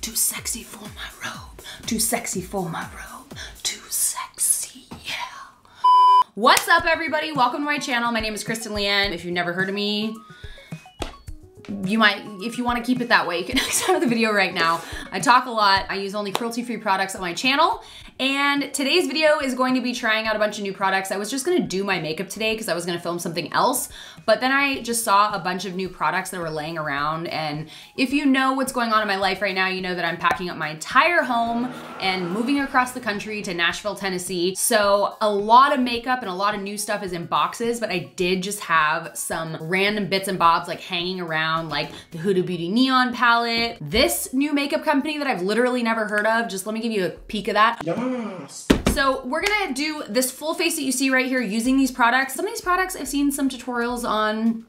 Too sexy for my robe. Too sexy for my robe. Too sexy, yeah. What's up, everybody? Welcome to my channel. My name is Kristen Leanne. If you've never heard of me, you might, if you want to keep it that way, you can exit out of the video right now. I talk a lot. I use only cruelty-free products on my channel. And today's video is going to be trying out a bunch of new products. I was just gonna do my makeup today because I was gonna film something else, but then I just saw a bunch of new products that were laying around. And if you know what's going on in my life right now, you know that I'm packing up my entire home and moving across the country to Nashville, Tennessee. So a lot of makeup and a lot of new stuff is in boxes, but I did just have some random bits and bobs like hanging around, like the Huda Beauty Neon palette. This new makeup company that I've literally never heard of, just let me give you a peek of that. Yep. So we're gonna do this full face that you see right here using these products. Some of these products I've seen some tutorials on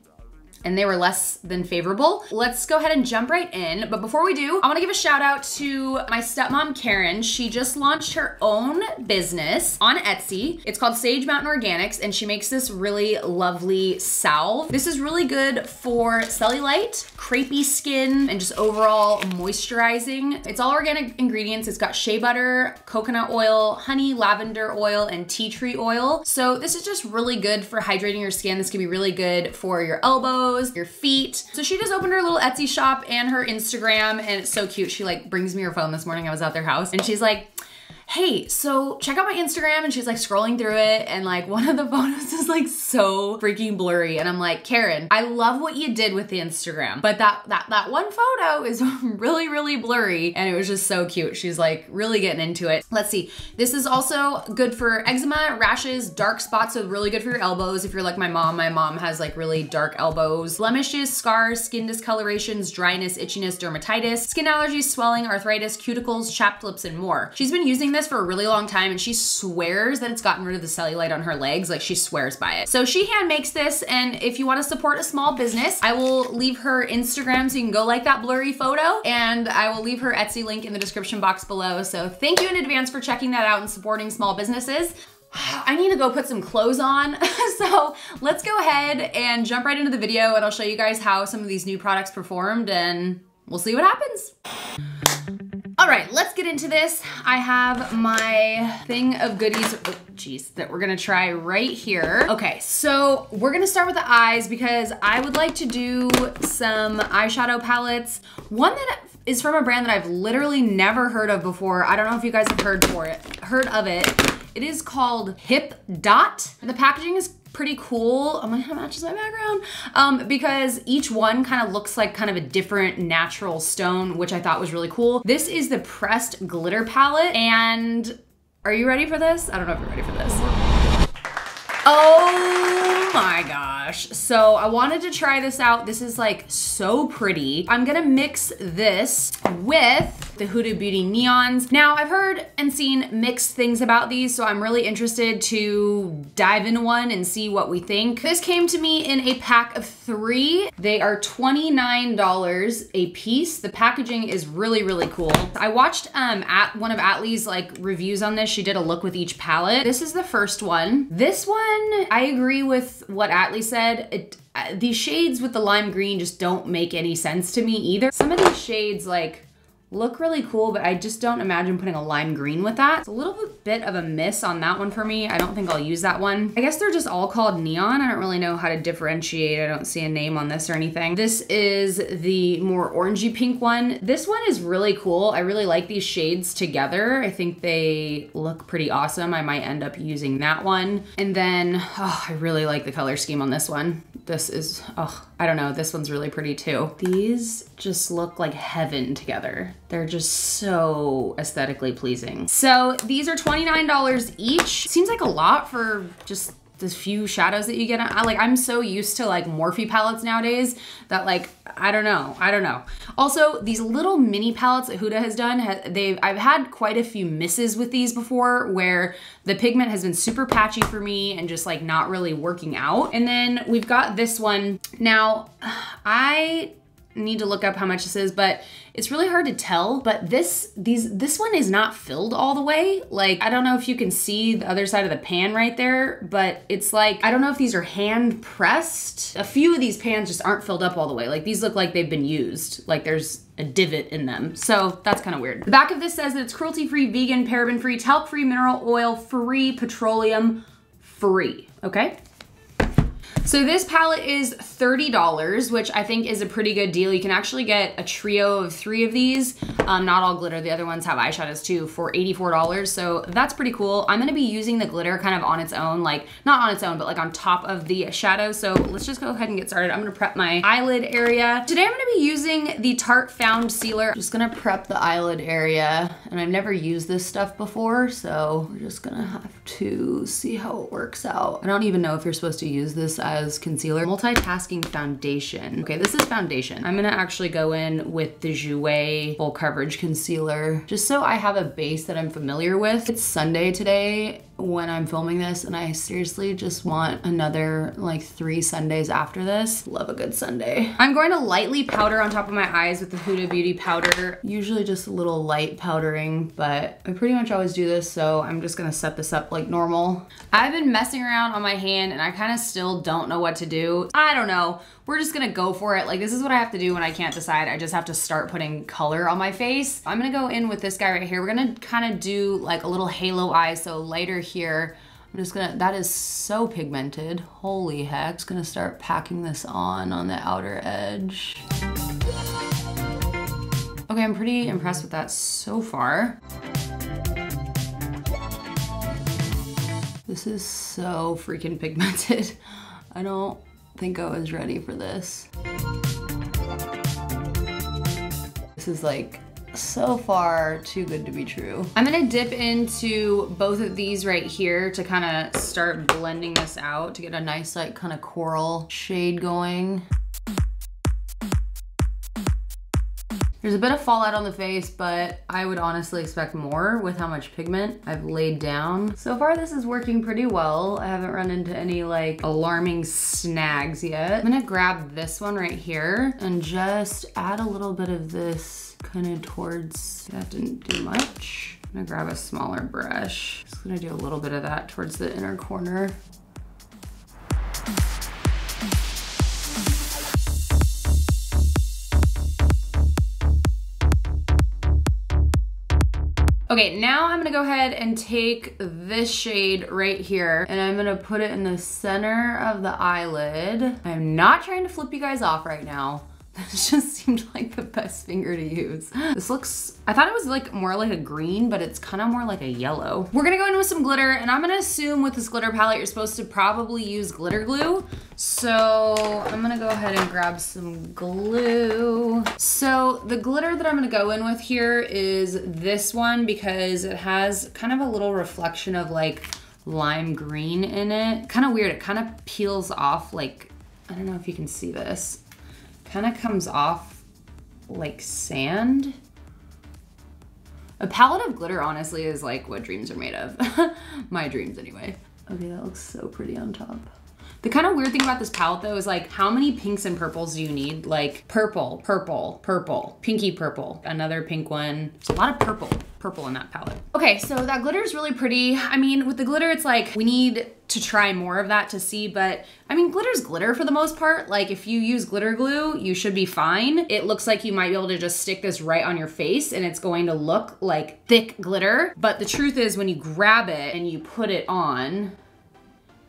and they were less than favorable. Let's go ahead and jump right in. But before we do, I wanna give a shout out to my stepmom, Karen. She just launched her own business on Etsy. It's called Sage Mountain Organics and she makes this really lovely salve. This is really good for cellulite, crepey skin, and just overall moisturizing. It's all organic ingredients. It's got shea butter, coconut oil, honey, lavender oil, and tea tree oil. So this is just really good for hydrating your skin. This can be really good for your elbows, your feet. So she just opened her little Etsy shop and her Instagram, and it's so cute. She like brings me her phone this morning. I was at their house and she's like, hey, so check out my Instagram. And she's like scrolling through it. And like one of the photos is like so freaking blurry. And I'm like, Karen, I love what you did with the Instagram, but that one photo is really, really blurry. And it was just so cute. She's like really getting into it. Let's see. This is also good for eczema, rashes, dark spots. So really good for your elbows. If you're like my mom has like really dark elbows, blemishes, scars, skin discolorations, dryness, itchiness, dermatitis, skin allergies, swelling, arthritis, cuticles, chapped lips, and more. She's been using this for a really long time and she swears that it's gotten rid of the cellulite on her legs. Like she swears by it. So she hand makes this, and if you want to support a small business, I will leave her Instagram so you can go like that blurry photo, and I will leave her Etsy link in the description box below. So thank you in advance for checking that out and supporting small businesses. I need to go put some clothes on. So let's go ahead and jump right into the video and I'll show you guys how some of these new products performed and we'll see what happens. All right, let's get into this. I have my thing of goodies, oh geez, that we're gonna try right here. Okay, so we're gonna start with the eyes because I would like to do some eyeshadow palettes. One that is from a brand that I've literally never heard of before. I don't know if you guys have heard of it. It is called Hip Dot. The packaging is pretty cool. Oh my God, it matches my background. Because each one kind of looks like kind of a different natural stone, which I thought was really cool. This is the pressed glitter palette. And are you ready for this? I don't know if you're ready for this. Oh my gosh. So I wanted to try this out. This is like so pretty. I'm gonna mix this with the Huda Beauty Neons. Now I've heard and seen mixed things about these, so I'm really interested to dive into one and see what we think. This came to me in a pack of three. They are $29 a piece. The packaging is really, really cool. I watched at one of Atlee's like reviews on this. She did a look with each palette. This is the first one. This one, I agree with what Atlee said. These shades with the lime green just don't make any sense to me either. Some of these shades like look really cool, but I just don't imagine putting a lime green with that. It's a little bit of a miss on that one for me. I don't think I'll use that one. I guess they're just all called neon. I don't really know how to differentiate. I don't see a name on this or anything. This is the more orangey pink one. This one is really cool. I really like these shades together. I think they look pretty awesome. I might end up using that one. And then, oh, I really like the color scheme on this one. This is, oh, I don't know. This one's really pretty too. These just look like heaven together. They're just so aesthetically pleasing. So these are $29 each. Seems like a lot for just the few shadows that you get. I'm so used to like Morphe palettes nowadays that like, I don't know. Also, these little mini palettes that Huda has done, I've had quite a few misses with these before where the pigment has been super patchy for me and just like not really working out. And then we've got this one. Now, need to look up how much this is, but it's really hard to tell. But this one is not filled all the way. Like, I don't know if you can see the other side of the pan right there, but it's like, I don't know if these are hand pressed. A few of these pans just aren't filled up all the way. Like, these look like they've been used. Like, there's a divot in them. So that's kind of weird. The back of this says that it's cruelty-free, vegan, paraben-free, talc-free, mineral oil-free, petroleum-free, okay? So this palette is $30, which I think is a pretty good deal. You can actually get a trio of three of these, not all glitter. The other ones have eyeshadows too, for $84. So that's pretty cool. I'm gonna be using the glitter kind of on its own, like not on its own, but like on top of the shadow. So let's just go ahead and get started. I'm gonna prep my eyelid area. Today I'm gonna be using the Tarte Found Sealer. I'm just gonna prep the eyelid area, and I've never used this stuff before, so we're just gonna have to see how it works out. I don't even know if you're supposed to use this eyelid concealer. Multitasking foundation. Okay, this is foundation. I'm gonna actually go in with the Jouer full coverage concealer, just so I have a base that I'm familiar with. It's Sunday today when I'm filming this, and I seriously just want another like 3 Sundays after this. Love a good Sunday. I'm going to lightly powder on top of my eyes with the Huda Beauty powder. Usually just a little light powdering, but I pretty much always do this, so I'm just gonna set this up like normal. I've been messing around on my hand, and I kind of still don't know what to do. I don't know. We're just gonna go for it. Like, this is what I have to do when I can't decide. I just have to start putting color on my face. I'm gonna go in with this guy right here. We're gonna kind of do like a little halo eye, so lighter here. I'm just gonna, that is so pigmented. Holy heck. Just gonna start packing this on the outer edge. Okay, I'm pretty impressed with that so far. This is so freaking pigmented. I don't think I was ready for this. This is like so far too good to be true. I'm gonna dip into both of these right here to kind of start blending this out to get a nice like kind of coral shade going. There's a bit of fallout on the face, but I would honestly expect more with how much pigment I've laid down. So far, this is working pretty well. I haven't run into any like alarming snags yet. I'm gonna grab this one right here and just add a little bit of this kind of towards, that didn't do much. I'm gonna grab a smaller brush. Just gonna do a little bit of that towards the inner corner. Okay, now I'm gonna go ahead and take this shade right here, and I'm gonna put it in the center of the eyelid. I'm not trying to flip you guys off right now. This just seemed like the best finger to use. This looks, I thought it was like more like a green, but it's kind of more like a yellow. We're gonna go in with some glitter, and I'm gonna assume with this glitter palette, you're supposed to probably use glitter glue. So I'm gonna go ahead and grab some glue. So the glitter that I'm gonna go in with here is this one, because it has kind of a little reflection of like lime green in it. Kind of weird, it kind of peels off like, I don't know if you can see this. Kind of comes off like sand. A palette of glitter honestly is like what dreams are made of. My dreams anyway. Okay, that looks so pretty on top. The kind of weird thing about this palette though is like, how many pinks and purples do you need? Like purple, purple, purple, pinky purple, another pink one. There's a lot of purple in that palette. Okay, so that glitter is really pretty. I mean, with the glitter, it's like, we need to try more of that to see, but I mean, glitter's glitter for the most part. Like if you use glitter glue, you should be fine. It looks like you might be able to just stick this right on your face and it's going to look like thick glitter. But the truth is when you grab it and you put it on,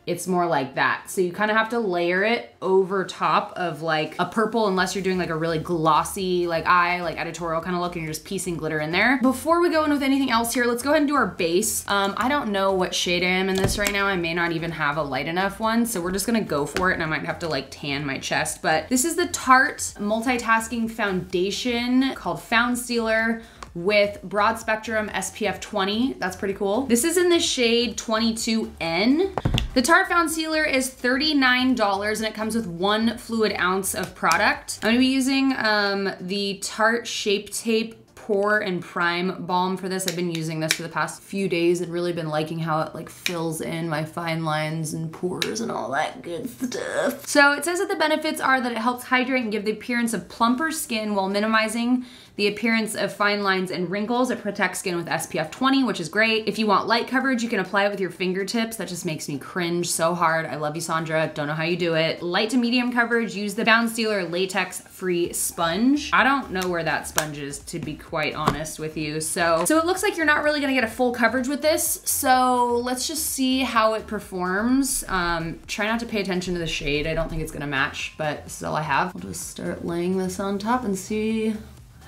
it's more like that. So you kind of have to layer it over top of like a purple, unless you're doing like a really glossy like eye, like editorial kind of look and you're just piecing glitter in there. Before we go in with anything else here, let's go ahead and do our base. I don't know what shade I am in this right now. I may not even have a light enough one. So we're just gonna go for it, and I might have to like tan my chest, but this is the Tarte Multitasking Foundation called Found Sealer with broad spectrum SPF 20. That's pretty cool. This is in the shade 22N. The Tarte Found Sealer is $39, and it comes with 1 fluid ounce of product. I'm gonna be using the Tarte Shape Tape Pore and Prime Balm for this. I've been using this for the past few days and really been liking how it like fills in my fine lines and pores and all that good stuff. So it says that the benefits are that it helps hydrate and give the appearance of plumper skin while minimizing the appearance of fine lines and wrinkles. It protects skin with SPF 20, which is great. If you want light coverage, you can apply it with your fingertips. That just makes me cringe so hard. I love you, Sandra. Don't know how you do it. Light to medium coverage, use the Bound Sealer latex-free sponge. I don't know where that sponge is, to be quite honest with you. So it looks like you're not really gonna get a full coverage with this. So let's just see how it performs. Try not to pay attention to the shade. I don't think it's gonna match, but this is all I have. I'll just start laying this on top and see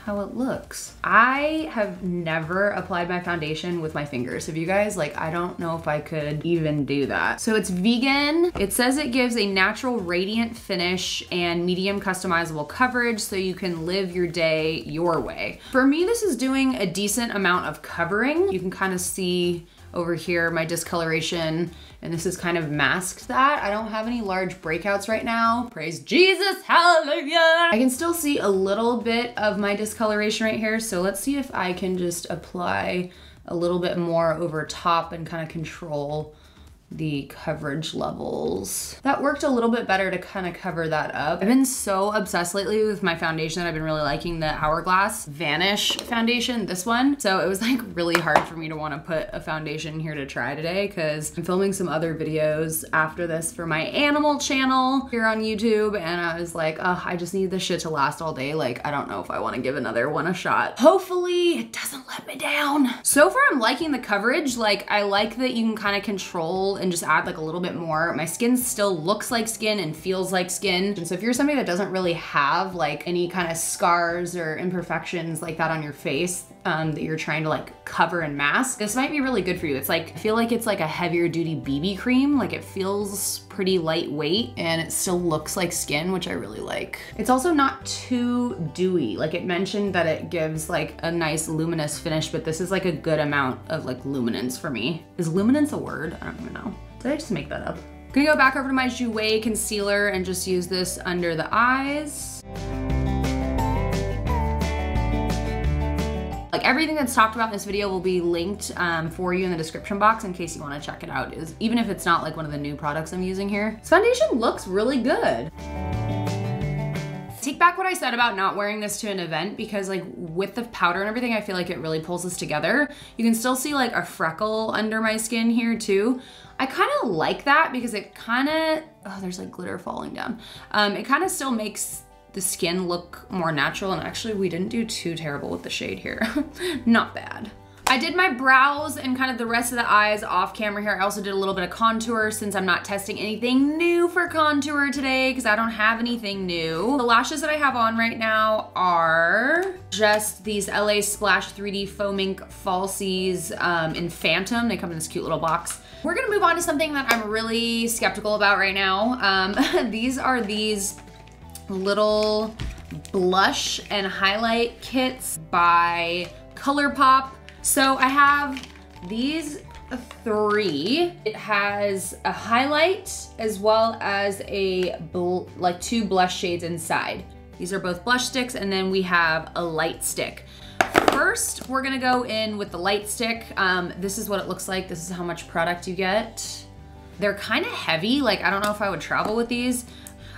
how it looks. I have never applied my foundation with my fingers. Have you guys? Like, I don't know if I could even do that. So it's vegan. It says it gives a natural radiant finish and medium customizable coverage so you can live your day your way. For me, this is doing a decent amount of covering. You can kind of see over here my discoloration, and this has kind of masked that. I don't have any large breakouts right now. Praise Jesus, hallelujah! I can still see a little bit of my discoloration right here, so let's see if I can just apply a little bit more over top and kind of control the coverage levels. That worked a little bit better to kind of cover that up. I've been so obsessed lately with my foundation that I've been really liking the Hourglass Vanish foundation, this one. So it was like really hard for me to want to put a foundation here to try today because I'm filming some other videos after this for my animal channel here on YouTube, and I was like, oh, I just need this shit to last all day. Like, I don't know if I want to give another one a shot. Hopefully it doesn't let me down. So far I'm liking the coverage. Like, I like that you can kind of control and just add like a little bit more. My skin still looks like skin and feels like skin. And so if you're somebody that doesn't really have like any kind of scars or imperfections like that on your face that you're trying to like cover and mask, this might be really good for you. It's like, I feel like it's like a heavier duty BB cream. Like, it feels pretty lightweight and it still looks like skin, which I really like. It's also not too dewy. Like, it mentioned that it gives like a nice luminous finish, but this is like a good amount of like luminance for me. Is luminance a word? I don't even know. Did I just make that up? I'm gonna go back over to my Jouer concealer and just use this under the eyes. Like, everything that's talked about in this video will be linked for you in the description box in case you wanna check it out, even if it's not like one of the new products I'm using here. This foundation looks really good. Take back what I said about not wearing this to an event, because like with the powder and everything, I feel like it really pulls this together. You can still see like a freckle under my skin here too. I kind of like that because it kind of, oh, there's like glitter falling down. It kind of still makes the skin look more natural. And actually we didn't do too terrible with the shade here. Not bad. I did my brows and kind of the rest of the eyes off camera here. I also did a little bit of contour since I'm not testing anything new for contour today because I don't have anything new. The lashes that I have on right now are just these LA Splash 3D Foam Ink Falsies in Phantom. They come in this cute little box. We're gonna move on to something that I'm really skeptical about right now. These are these little blush and highlight kits by Colourpop. So I have these three. It has a highlight as well as a like two blush shades inside. These are both blush sticks, and then we have a light stick. First, we're gonna go in with the light stick. This is what it looks like. This is how much product you get. They're kind of heavy. Like, I don't know if I would travel with these.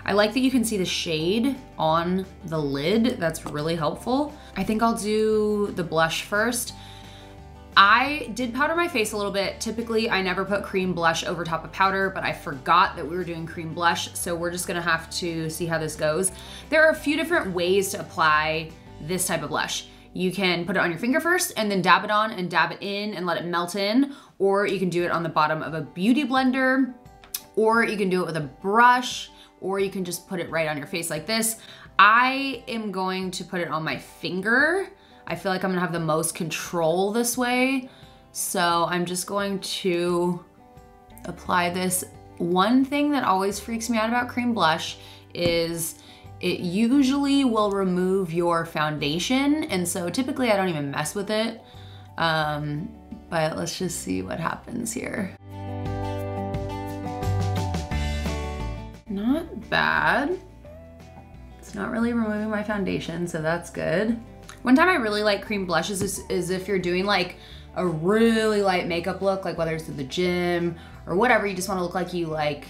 I like that you can see the shade on the lid. That's really helpful. I think I'll do the blush first. I did powder my face a little bit. Typically, I never put cream blush over top of powder, but I forgot that we were doing cream blush, so we're just gonna have to see how this goes. There are a few different ways to apply this type of blush. You can put it on your finger first and then dab it on and dab it in and let it melt in, or you can do it on the bottom of a beauty blender, or you can do it with a brush, or you can just put it right on your face like this. I am going to put it on my finger. I feel like I'm gonna have the most control this way. So I'm just going to apply this. One thing that always freaks me out about cream blush is it usually will remove your foundation. And so typically I don't even mess with it. But let's just see what happens here. Not bad. It's not really removing my foundation, so that's good. One time I really like cream blushes is if you're doing like a really light makeup look, like whether it's at the gym or whatever, you just wanna look like you like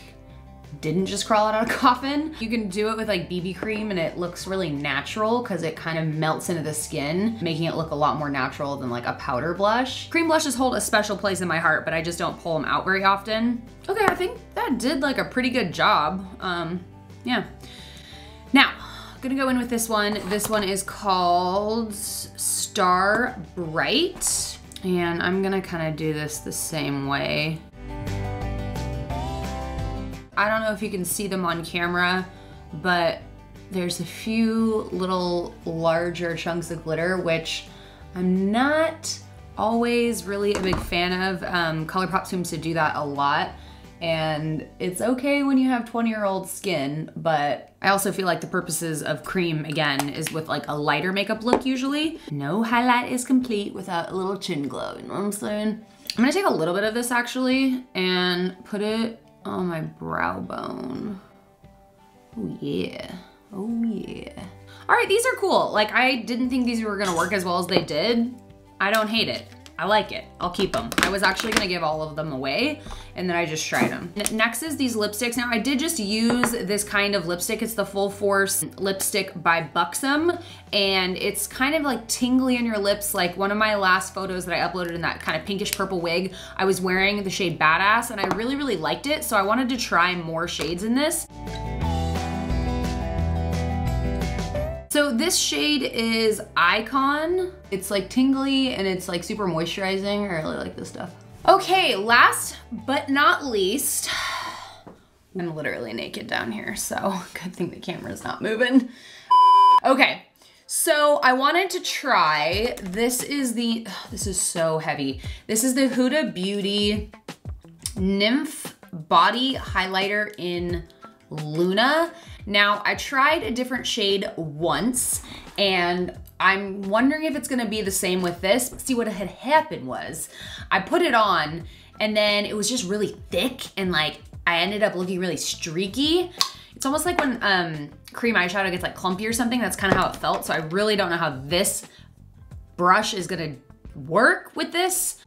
didn't just crawl out of a coffin. You can do it with like BB cream and it looks really natural because it kind of melts into the skin, making it look a lot more natural than like a powder blush. Cream blushes hold a special place in my heart, but I just don't pull them out very often. Okay, I think that did like a pretty good job. Yeah. Now, I'm gonna go in with this one. This one is called Star Bright. And I'm gonna kind of do this the same way. I don't know if you can see them on camera, but there's a few little larger chunks of glitter, which I'm not always really a big fan of. Colourpop seems to do that a lot, and it's okay when you have 20-year-old skin, but I also feel like the purposes of cream, again, is with like a lighter makeup look usually. No highlight is complete without a little chin glow, you know what I'm saying? I'm gonna take a little bit of this actually and put it on my brow bone. Oh yeah, oh yeah. All right, these are cool. Like I didn't think these were gonna work as well as they did. I don't hate it. I like it, I'll keep them. I was actually gonna give all of them away and then I just tried them. Next is these lipsticks. Now I did just use this kind of lipstick. It's the Full Force Lipstick by Buxom and it's kind of like tingly on your lips. Like one of my last photos that I uploaded in that kind of pinkish purple wig, I was wearing the shade Badass and I really, really liked it. So I wanted to try more shades in this. So this shade is Icon. It's like tingly and it's like super moisturizing. I really like this stuff. Okay, last but not least, I'm literally naked down here, so good thing the camera's not moving. Okay, so I wanted to try, this is so heavy. This is the Huda Beauty Nymph Body Highlighter in Luna. Now, I tried a different shade once, and I'm wondering if it's gonna be the same with this. See, what had happened was, I put it on, and then it was just really thick, and like, I ended up looking really streaky. It's almost like when cream eyeshadow gets like clumpy or something, that's kind of how it felt, so I really don't know how this brush is gonna work with this.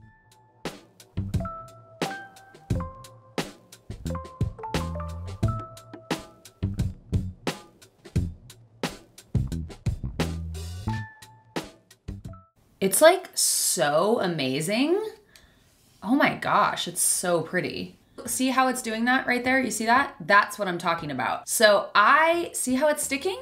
It's like so amazing. Oh my gosh, it's so pretty. See how it's doing that right there? You see that? That's what I'm talking about. So I see how it's sticking?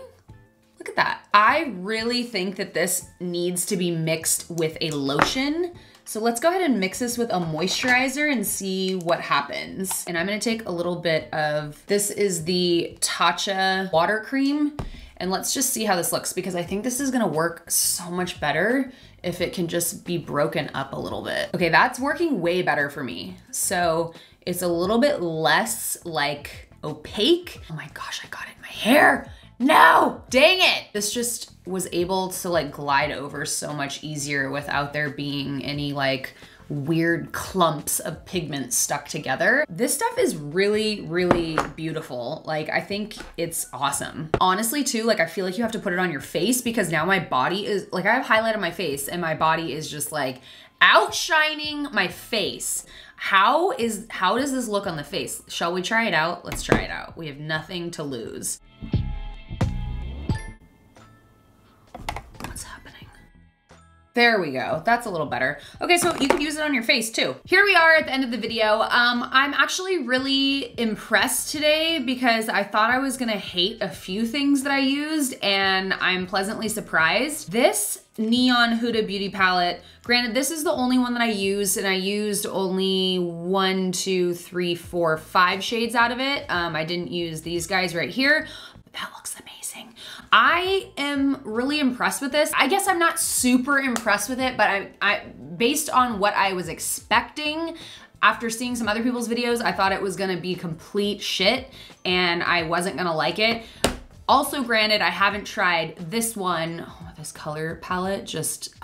Look at that. I really think that this needs to be mixed with a lotion. So let's go ahead and mix this with a moisturizer and see what happens. And I'm gonna take a little bit of, this is the Tatcha water cream. And let's just see how this looks because I think this is gonna work so much better if it can just be broken up a little bit. Okay, that's working way better for me. So it's a little bit less like opaque. Oh my gosh, I got it in my hair. No, dang it. This just was able to like glide over so much easier without there being any like weird clumps of pigment stuck together. This stuff is really, really beautiful. Like, I think it's awesome. Honestly too, like I feel like you have to put it on your face because now my body is, like I have highlight on my face and my body is just like outshining my face. How does this look on the face? Shall we try it out? Let's try it out. We have nothing to lose. There we go, that's a little better. Okay, so you can use it on your face too. Here we are at the end of the video. I'm actually really impressed today because I thought I was gonna hate a few things that I used and I'm pleasantly surprised. This Neon Huda Beauty Palette, granted this is the only one that I used and I used only 5 shades out of it. I didn't use these guys right here, but that looks amazing. I am really impressed with this. I guess I'm not super impressed with it, but I based on what I was expecting, after seeing some other people's videos, I thought it was gonna be complete shit and I wasn't gonna like it. Also granted, I haven't tried this one. Oh, this color palette just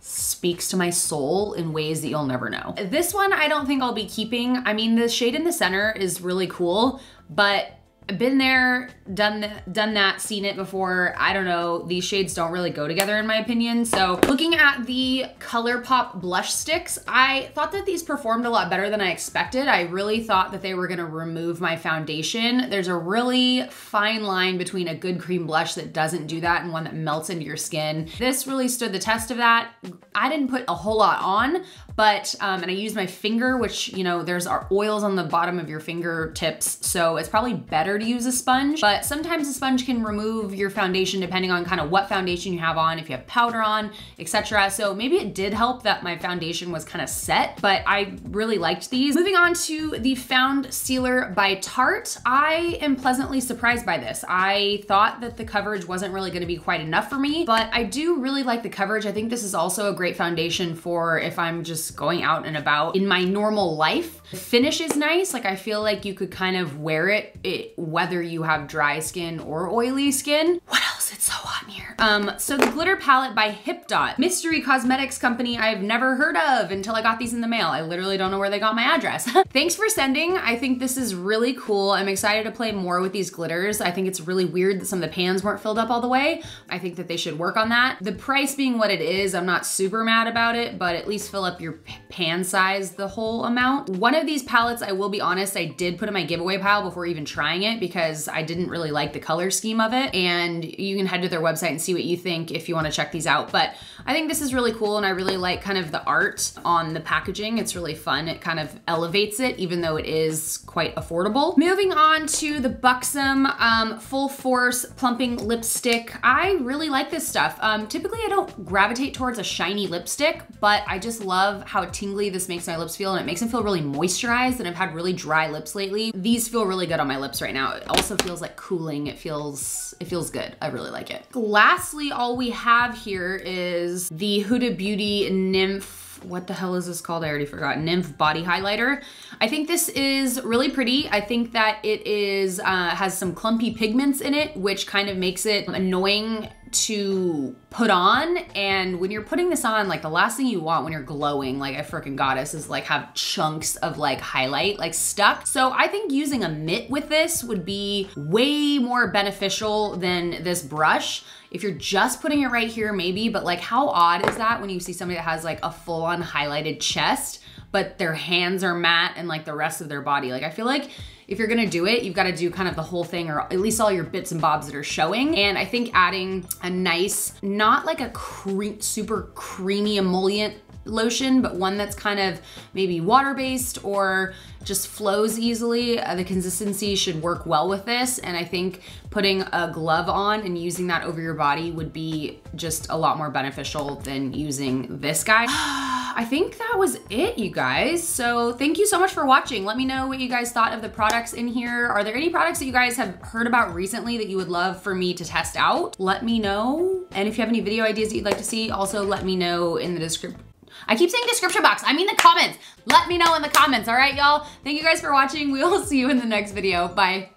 speaks to my soul in ways that you'll never know. This one I don't think I'll be keeping. I mean, the shade in the center is really cool, but Been there, done that, seen it before. I don't know, these shades don't really go together in my opinion. So looking at the Colourpop blush sticks, I thought that these performed a lot better than I expected. I really thought that they were gonna remove my foundation. There's a really fine line between a good cream blush that doesn't do that and one that melts into your skin. This really stood the test of that. I didn't put a whole lot on, but, and I used my finger, which, you know, there's oils on the bottom of your fingertips, so it's probably better to use a sponge, but sometimes a sponge can remove your foundation depending on kind of what foundation you have on, if you have powder on, etc. So maybe it did help that my foundation was kind of set, but I really liked these. Moving on to the Found Sealer by Tarte, I am pleasantly surprised by this. I thought that the coverage wasn't really gonna be quite enough for me, but I do really like the coverage. I think this is also a great foundation for if I'm just going out and about in my normal life. The finish is nice, like I feel like you could kind of wear it whether you have dry skin or oily skin. What else? It's so hot in here. So the glitter palette by Hip Dot, mystery cosmetics company I've never heard of until I got these in the mail. I literally don't know where they got my address. Thanks for sending. I think this is really cool. I'm excited to play more with these glitters. I think it's really weird that some of the pans weren't filled up all the way. I think that they should work on that. The price being what it is, I'm not super mad about it, but at least fill up your pan size the whole amount. One of these palettes, I will be honest, I did put in my giveaway pile before even trying it because I didn't really like the color scheme of it. And you can head to their website and see what you think if you want to check these out. But I think this is really cool and I really like kind of the art on the packaging. It's really fun. It kind of elevates it even though it is quite affordable. Moving on to the Buxom Full Force Plumping Lipstick. I really like this stuff. Typically I don't gravitate towards a shiny lipstick, but I just love how tingly this makes my lips feel, and it makes them feel really moisturized, and I've had really dry lips lately. These feel really good on my lips right now. It also feels like cooling. It feels good. I really like it. Lastly, all we have here is the Huda Beauty Nymph, what the hell is this called? I already forgot. Nymph Body Highlighter. I think this is really pretty. I think that it is has some clumpy pigments in it, which kind of makes it annoying to put on. And when you're putting this on, like the last thing you want when you're glowing like a freaking goddess is like have chunks of like highlight like stuck. So I think using a mitt with this would be way more beneficial than this brush. If you're just putting it right here, maybe, but like how odd is that when you see somebody that has like a full on highlighted chest, but their hands are matte and like the rest of their body. Like I feel like if you're gonna do it, you've gotta do kind of the whole thing, or at least all your bits and bobs that are showing. And I think adding a nice, not like a super creamy emollient lotion, but one that's kind of maybe water-based or just flows easily. The consistency should work well with this. And I think putting a glove on and using that over your body would be just a lot more beneficial than using this guy. I think that was it, you guys. So thank you so much for watching. Let me know what you guys thought of the products in here. Are there any products that you guys have heard about recently that you would love for me to test out? Let me know. And if you have any video ideas that you'd like to see, also let me know in the description. I keep saying description box, I mean the comments. Let me know in the comments, all right, y'all? Thank you guys for watching. We will see you in the next video. Bye.